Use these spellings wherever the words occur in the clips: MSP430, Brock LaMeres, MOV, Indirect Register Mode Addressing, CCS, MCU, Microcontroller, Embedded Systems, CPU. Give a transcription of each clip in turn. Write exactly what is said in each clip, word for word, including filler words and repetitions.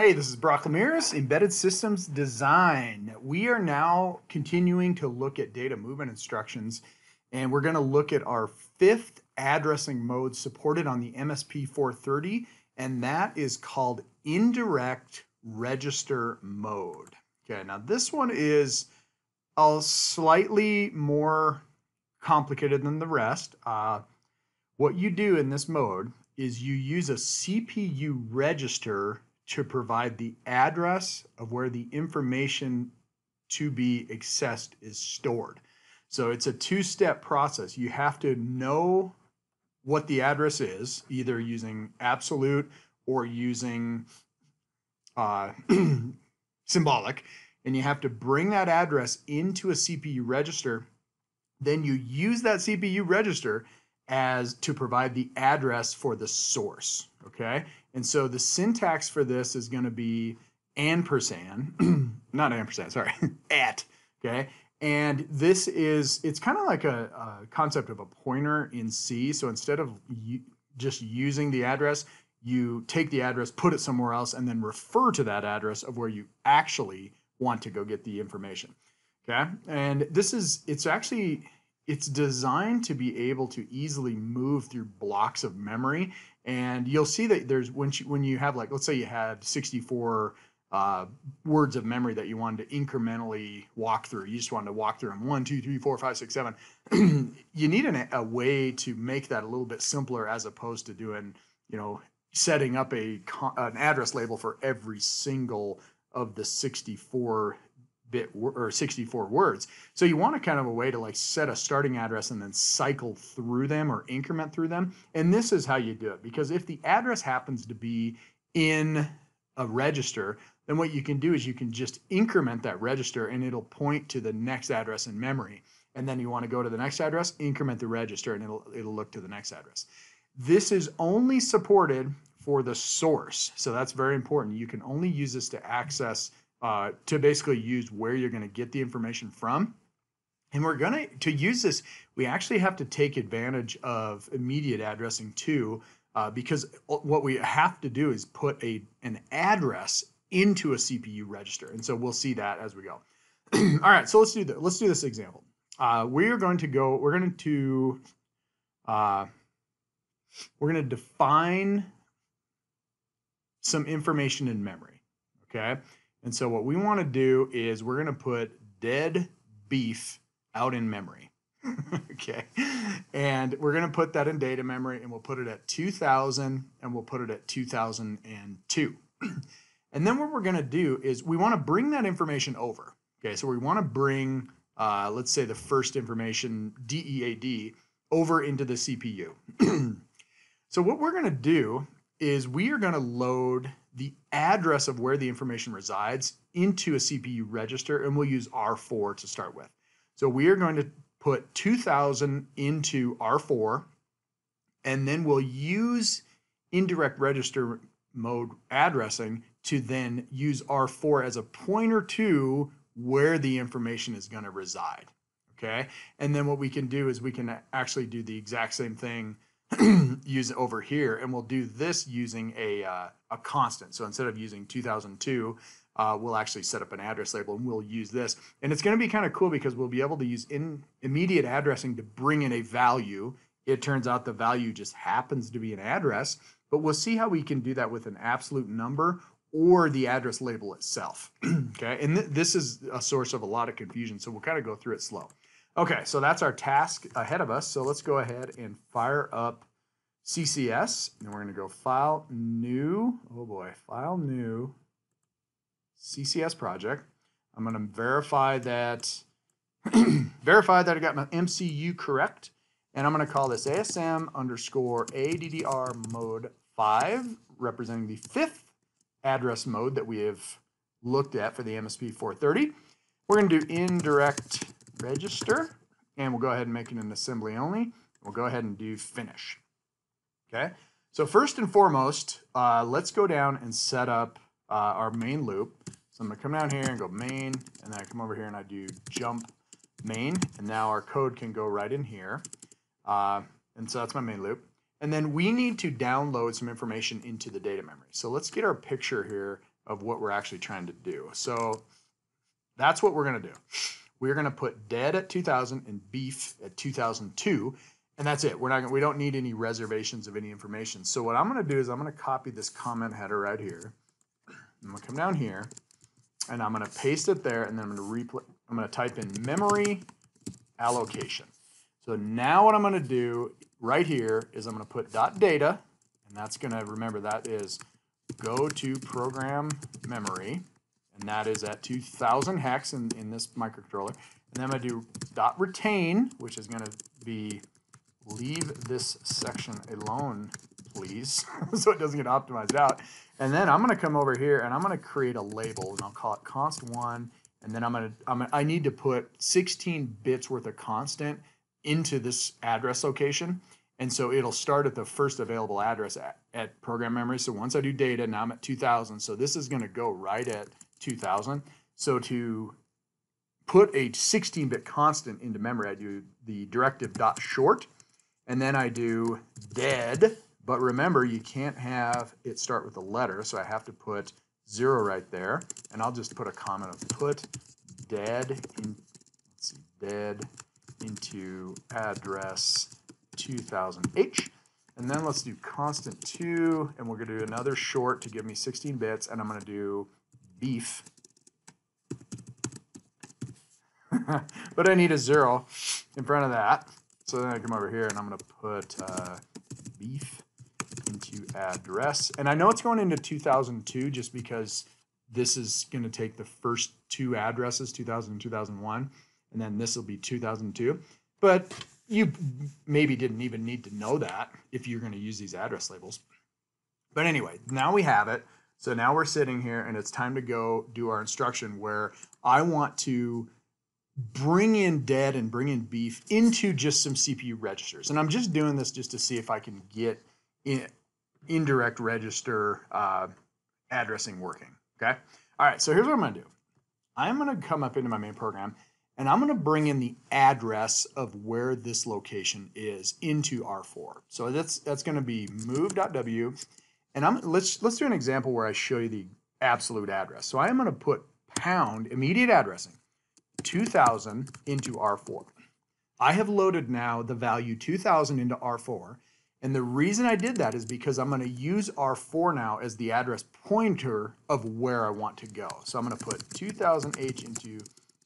Hey, this is Brock LaMeres, Embedded Systems Design. We are now continuing to look at data movement instructions, and we're going to look at our fifth addressing mode supported on the M S P four thirty, and that is called Indirect Register Mode. Okay, now this one is a slightly more complicated than the rest. Uh, what you do in this mode is you use a C P U register to provide the address of where the information to be accessed is stored. So it's a two-step process. You have to know what the address is, either using absolute or using uh, symbolic, and you have to bring that address into a C P U register. Then you use that C P U register as to provide the address for the source, okay? And so the syntax for this is going to be ampersand, not ampersand, sorry, at, okay? And this is, it's kind of like a, a concept of a pointer in C. So instead of you just using the address, you take the address, put it somewhere else, and then refer to that address of where you actually want to go get the information, okay? And this is, it's actually, it's designed to be able to easily move through blocks of memory. And you'll see that there's, when you, when you have, like, let's say you had sixty-four uh, words of memory that you wanted to incrementally walk through. You just wanted to walk through them one, two, three, four, five, six, seven. You need an, a way to make that a little bit simpler as opposed to doing, you know, setting up a an address label for every single of the sixty-four bit or sixty-four words. So you want a kind of a way to like set a starting address and then cycle through them or increment through them. And this is how you do it, because if the address happens to be in a register, then what you can do is you can just increment that register and it'll point to the next address in memory. And then you want to go to the next address, increment the register, and it'll, it'll look to the next address. This is only supported for the source. So that's very important. You can only use this to access Uh, to basically use where you're going to get the information from. And we're going to, to use this, we actually have to take advantage of immediate addressing too, uh, because what we have to do is put a, an address into a C P U register. And so we'll see that as we go. All right, so let's do that. Let's do this example. Uh, we're going to go, we're going to, uh, we're going to define some information in memory, okay? And so what we want to do is we're going to put dead beef out in memory, okay? And we're going to put that in data memory, and we'll put it at two thousand, and we'll put it at two thousand two. And then what we're going to do is we want to bring that information over, okay? So we want to bring, uh, let's say, the first information, D E A D, over into the C P U. So what we're going to do is we are going to load the address of where the information resides into a C P U register, and we'll use R four to start with. So we are going to put two thousand into R four, and then we'll use indirect register mode addressing to then use R four as a pointer to where the information is going to reside, okay? And then what we can do is we can actually do the exact same thing use it over here, and we'll do this using a, uh, a constant. So instead of using two thousand two, uh, we'll actually set up an address label, and we'll use this. And it's going to be kind of cool because we'll be able to use in immediate addressing to bring in a value. It turns out the value just happens to be an address, but we'll see how we can do that with an absolute number or the address label itself. Okay, and th this is a source of a lot of confusion, so we'll kind of go through it slow. Okay, so that's our task ahead of us. So let's go ahead and fire up C C S, and we're going to go File, New, oh boy, File, New, C C S Project. I'm going to verify that, verify that I got my M C U correct, and I'm going to call this A S M underscore A D D R mode five, representing the fifth address mode that we have looked at for the M S P four thirty. We're going to do indirect register, and we'll go ahead and make it an assembly only. We'll go ahead and do finish. Okay, so first and foremost, uh, let's go down and set up uh, our main loop. So I'm gonna come down here and go main, and then I come over here and I do jump main, and now our code can go right in here. Uh, and so that's my main loop. And then we need to download some information into the data memory. So let's get our picture here of what we're actually trying to do. So that's what we're going to do. We're going to put dead at two thousand and beef at two thousand two, and that's it. We're not gonna, we don't need any reservations of any information. So what I'm going to do is I'm going to copy this comment header right here. I'm going to come down here, and I'm going to paste it there, and then I'm going to replay. I'm going to type in memory allocation. So now what I'm going to do right here is I'm going to put dot data, and that's going to, remember, that is go to program memory, and that is at two thousand hex in, in this microcontroller. And then I'm going to do dot retain, which is going to be leave this section alone, please, so it doesn't get optimized out. And then I'm going to come over here and I'm going to create a label, and I'll call it const one. And then I'm going to, I'm gonna, I need to put sixteen bits worth of constant into this address location. And so it'll start at the first available address at, at program memory. So once I do data, now I'm at two thousand. So this is going to go right at two thousand. So to put a sixteen bit constant into memory, I do the directive dot short, and then I do dead. But remember, you can't have it start with a letter, so I have to put zero right there, and I'll just put a comment of put dead in, let's see, dead into address two thousand H, and then let's do constant two, and we're going to do another short to give me sixteen bits, and I'm going to do beef. But I need a zero in front of that, so then I come over here and I'm going to put uh, beef into address, and I know it's going into two thousand two just because this is going to take the first two addresses, two thousand and two thousand one, and then this will be two thousand two, but you maybe didn't even need to know that if you're going to use these address labels. But anyway, now we have it. So now we're sitting here and it's time to go do our instruction where I want to bring in dead and bring in beef into just some C P U registers. And I'm just doing this just to see if I can get in indirect register uh, addressing working, okay? All right, so here's what I'm gonna do. I'm gonna come up into my main program and I'm gonna bring in the address of where this location is into R four. So that's that's gonna be move.w, and I'm let's let's do an example where I show you the absolute address. So I am gonna put pound immediate addressing two thousand into R four. I have loaded now the value two thousand into R four. And the reason I did that is because I'm going to use R four now as the address pointer of where I want to go. So I'm going to put two thousand H into,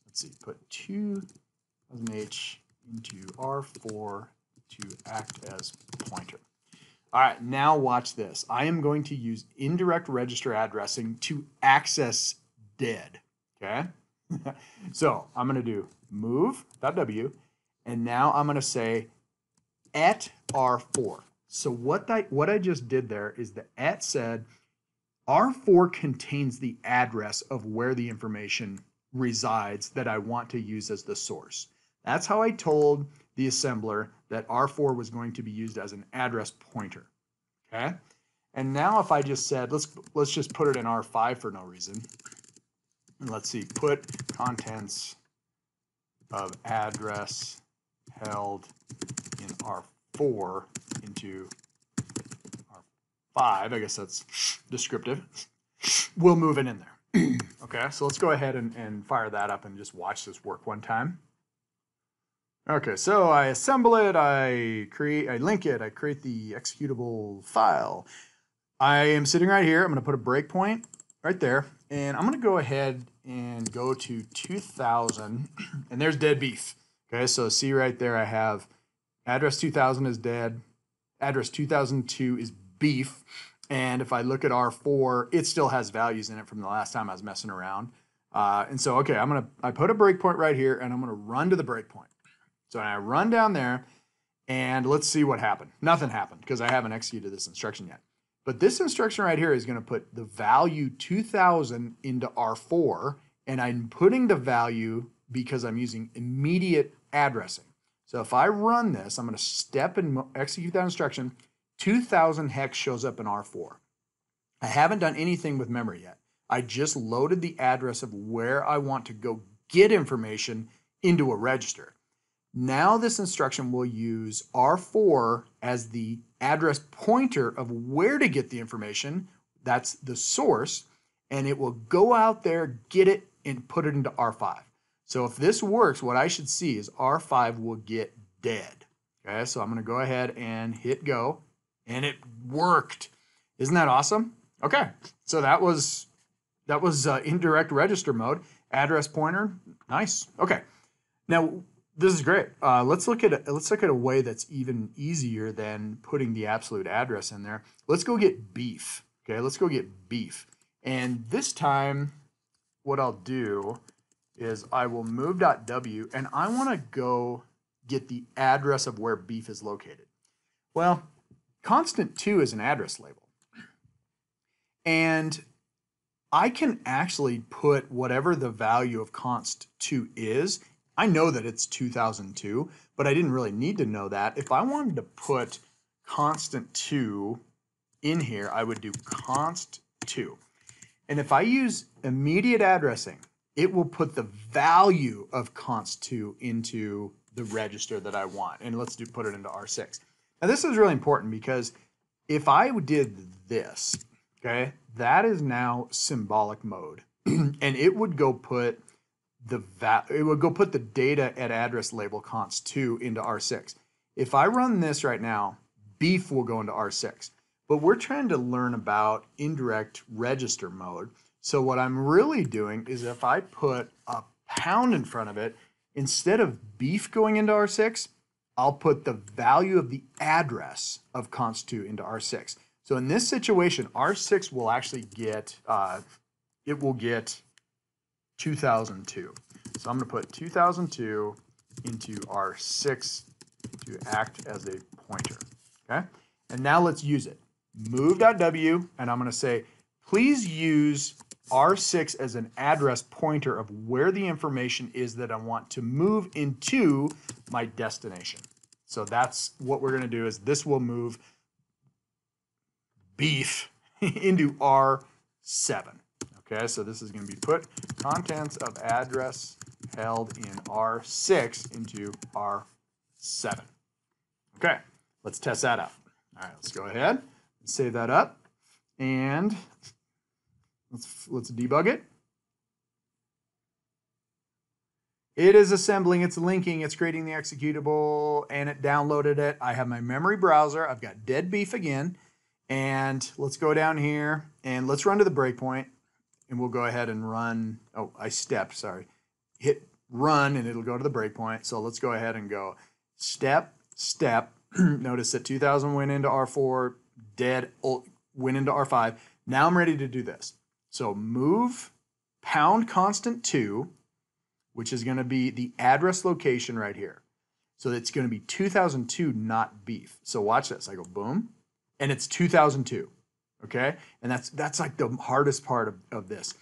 let's see, put two thousand H into R four to act as pointer. All right, now watch this. I am going to use indirect register addressing to access dead, okay? So I'm going to do move.w, and now I'm going to say at R four. So what I, what I just did there is the at said R four contains the address of where the information resides that I want to use as the source. That's how I told the assembler that R four was going to be used as an address pointer. Okay? And now if I just said, let's, let's just put it in R five for no reason. And let's see, put contents of address held in R four into R five. I guess that's descriptive. We'll move it in there. Okay, so let's go ahead and, and fire that up and just watch this work one time. Okay, so I assemble it, I create, I link it, I create the executable file. I am sitting right here. I'm going to put a breakpoint right there, and I'm going to go ahead and go to two thousand, and there's dead beef. Okay, so see right there I have address two thousand is dead, address two thousand two is beef, and if I look at R four, it still has values in it from the last time I was messing around. Uh, and so, okay, I'm gonna, I put a breakpoint right here, and I'm gonna run to the breakpoint. So I run down there, and let's see what happened. Nothing happened, because I haven't executed this instruction yet. But this instruction right here is gonna put the value two thousand into R four, and I'm putting the value because I'm using immediate addressing. So if I run this, I'm going to step and execute that instruction. two thousand hex shows up in R four. I haven't done anything with memory yet. I just loaded the address of where I want to go get information into a register. Now this instruction will use R four as the address pointer of where to get the information. That's the source. and it will go out there, get it, and put it into R five. So if this works, what I should see is R five will get dead. Okay, so I'm going to go ahead and hit go, and it worked. Isn't that awesome? Okay, so that was that was uh, indirect register mode. Address pointer, nice. Okay, now this is great. Uh, let's look at a, let's look at a way that's even easier than putting the absolute address in there. Let's go get beef. Okay, let's go get beef. And this time, what I'll do is I will move .w, and I want to go get the address of where beef is located. Well, constant two is an address label. And I can actually put whatever the value of const two is. I know that it's two thousand two, but I didn't really need to know that. If I wanted to put constant two in here, I would do const two. And if I use immediate addressing, it will put the value of const two into the register that I want. And let's do put it into R six. Now this is really important because if I did this, okay, that is now symbolic mode, and it would go put the va it would go put the data at address label const two into R six. If I run this right now, beef will go into R six. But we're trying to learn about indirect register mode. So what I'm really doing is if I put a pound in front of it, instead of beef going into R six, I'll put the value of the address of const two into R six. So in this situation, R six will actually get, uh, it will get two thousand two. So I'm going to put two thousand two into R six to act as a pointer. Okay, and now let's use it. Move.w, and I'm going to say, please use R six as an address pointer of where the information is that I want to move into my destination. So that's what we're going to do, is this will move beef into R seven. Okay, so this is going to be put contents of address held in R six into R seven. Okay, let's test that out. All right, let's go ahead and save that up, and let's let's debug it. It is assembling, it's linking, it's creating the executable, and it downloaded it. I have my memory browser. I've got dead beef again. And let's go down here and let's run to the breakpoint, and we'll go ahead and run. Oh, I stepped, sorry. Hit run and it'll go to the breakpoint. So let's go ahead and go step, step. Notice that two thousand went into R four, dead went into R five. Now I'm ready to do this. So move pound constant two, which is going to be the address location right here. So it's going to be two thousand two, not beef. So watch this. I go boom. And it's two thousand two, okay? And that's that's like the hardest part of, of this,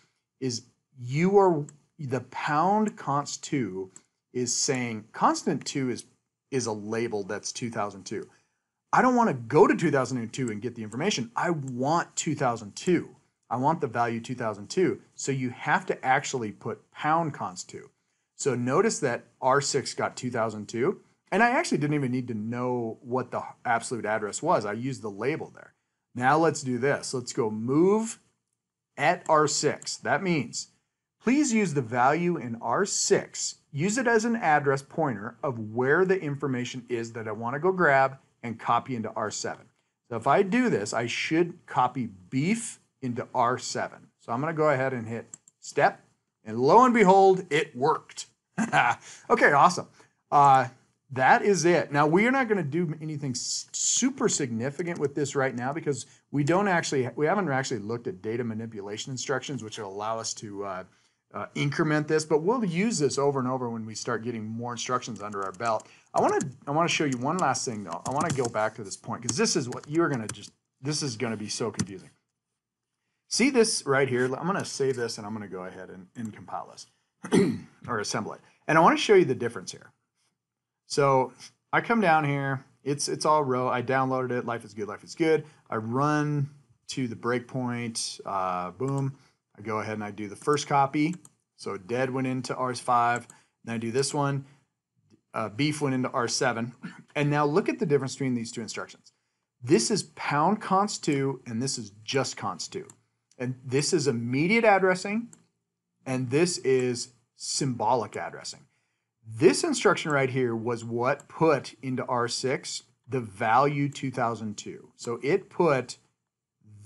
is you are, the pound const two is saying, constant two is, is a label that's two thousand two. I don't want to go to two thousand two and get the information. I want two thousand two. I want the value two thousand two. So you have to actually put pound const two. So notice that R six got two thousand two. And I actually didn't even need to know what the absolute address was. I used the label there. Now let's do this. Let's go move at R six. That means please use the value in R six. Use it as an address pointer of where the information is that I want to go grab and copy into R seven. So if I do this, I should copy beef into R seven. So I'm going to go ahead and hit step. And lo and behold, it worked. Okay, awesome. Uh, That is it. Now, we are not going to do anything super significant with this right now because we don't actually, we haven't actually looked at data manipulation instructions, which will allow us to uh, uh, increment this. But we'll use this over and over when we start getting more instructions under our belt. I want to, I want to show you one last thing though. I want to go back to this point because this is what you're going to just, this is going to be so confusing. See this right here? I'm going to save this and I'm going to go ahead and, and compile this or assemble it. And I want to show you the difference here. So I come down here, it's it's all row, I downloaded it, life is good, life is good. I run to the breakpoint, uh, boom. I go ahead and I do the first copy. So dead went into R five, then I do this one, uh, beef went into R seven. And now look at the difference between these two instructions. This is pound const two and this is just const two. And this is immediate addressing, and this is symbolic addressing. This instruction right here was what put into R six the value two thousand two. So it put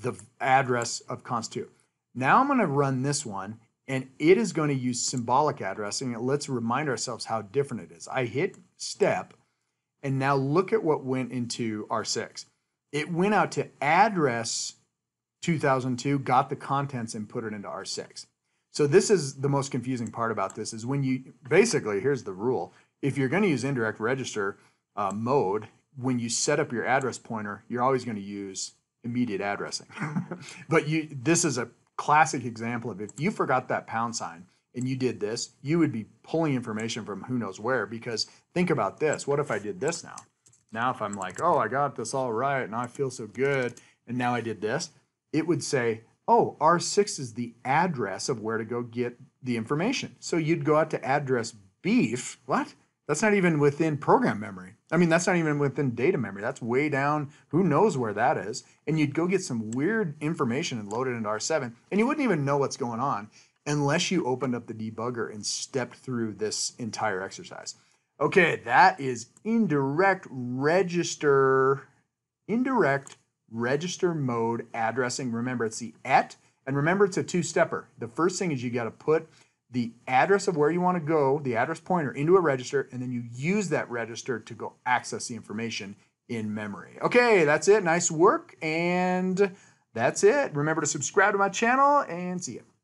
the address of const two. Now I'm going to run this one, and it is going to use symbolic addressing. And let's remind ourselves how different it is. I hit step, and now look at what went into R six. It went out to address two thousand two, got the contents, and put it into R six. So this is the most confusing part about this, is when you, basically, here's the rule. If you're going to use indirect register uh, mode, when you set up your address pointer, you're always going to use immediate addressing. But you, this is a classic example of if you forgot that pound sign and you did this, you would be pulling information from who knows where, because think about this. What if I did this now? Now if I'm like, oh, I got this all right, and I feel so good, and now I did this, it would say, oh, R six is the address of where to go get the information. So you'd go out to address beef. What? That's not even within program memory. I mean, that's not even within data memory. That's way down. Who knows where that is? And you'd go get some weird information and load it into R seven, and you wouldn't even know what's going on unless you opened up the debugger and stepped through this entire exercise. Okay, that is indirect register, indirect register mode addressing. Remember, it's the at, and remember, it's a two-stepper. The first thing is you got to put the address of where you want to go, the address pointer, into a register, and then you use that register to go access the information in memory. Okay, that's it. Nice work, and that's it. Remember to subscribe to my channel, and see you.